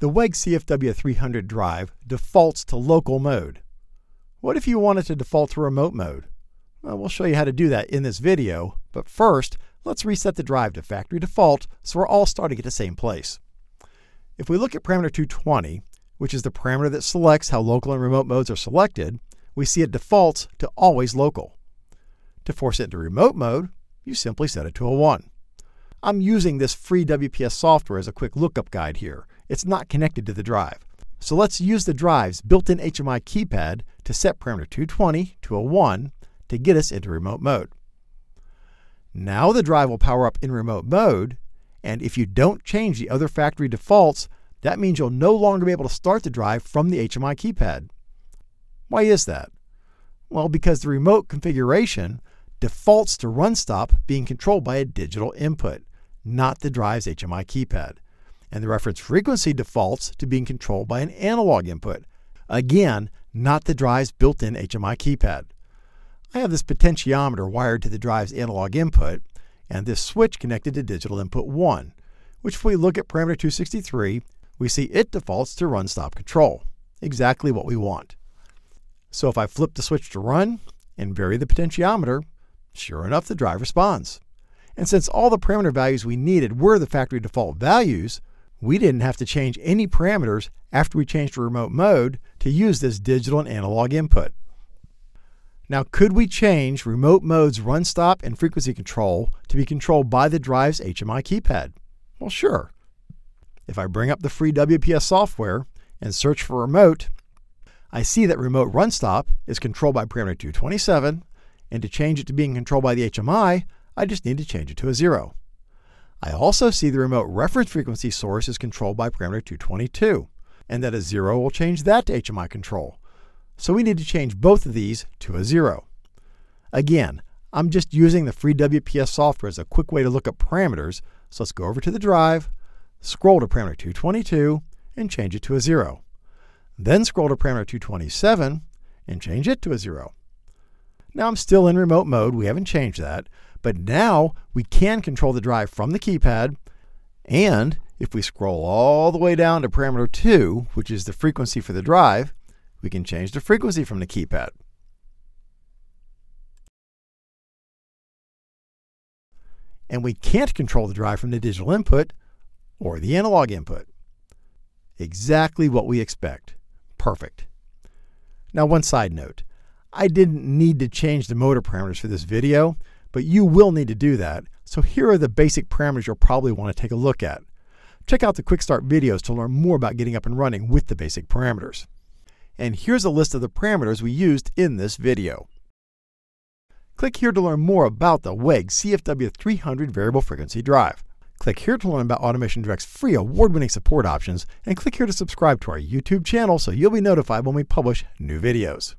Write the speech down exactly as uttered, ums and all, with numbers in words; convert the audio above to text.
The WEG C F W three hundred drive defaults to local mode. What if you wanted to default to remote mode? Well, we'll show you how to do that in this video, but first, let's reset the drive to factory default so we're all starting at the same place. If we look at parameter two twenty, which is the parameter that selects how local and remote modes are selected, we see it defaults to always local. To force it to remote mode, you simply set it to a one. I'm using this free W P S software as a quick lookup guide here. It's not connected to the drive. So let's use the drive's built-in H M I keypad to set parameter two twenty to a one to get us into remote mode. Now the drive will power up in remote mode, and if you don't change the other factory defaults, that means you'll no longer be able to start the drive from the H M I keypad. Why is that? Well, because the remote configuration defaults to run stop being controlled by a digital input, not the drive's H M I keypad. And the reference frequency defaults to being controlled by an analog input, again, not the drive's built-in H M I keypad. I have this potentiometer wired to the drive's analog input, and this switch connected to digital input one, which if we look at parameter two sixty-three, we see it defaults to run stop control, exactly what we want. So if I flip the switch to run and vary the potentiometer, sure enough, the drive responds. And since all the parameter values we needed were the factory default values, we didn't have to change any parameters after we changed to remote mode to use this digital and analog input. Now, could we change remote mode's run stop and frequency control to be controlled by the drive's H M I keypad? Well, sure. If I bring up the free W P S software and search for remote, I see that remote run stop is controlled by parameter two twenty-seven, and to change it to being controlled by the H M I, I just need to change it to a zero. I also see the remote reference frequency source is controlled by parameter two twenty-two, and that a zero will change that to H M I control. So we need to change both of these to a zero. Again, I'm just using the free W P S software as a quick way to look up parameters, so let's go over to the drive, scroll to parameter two twenty-two, and change it to a zero. Then scroll to parameter two twenty-seven, and change it to a zero. Now I'm still in remote mode, we haven't changed that, but now we can control the drive from the keypad, and if we scroll all the way down to parameter two, which is the frequency for the drive, we can change the frequency from the keypad. And we can't control the drive from the digital input or the analog input. Exactly what we expect. Perfect. Now, one side note. I didn't need to change the motor parameters for this video, but you will need to do that. So here are the basic parameters you'll probably want to take a look at. Check out the quick start videos to learn more about getting up and running with the basic parameters. And here's a list of the parameters we used in this video. Click here to learn more about the WEG C F W three hundred variable frequency drive. Click here to learn about AutomationDirect's free award-winning support options, and click here to subscribe to our YouTube channel so you'll be notified when we publish new videos.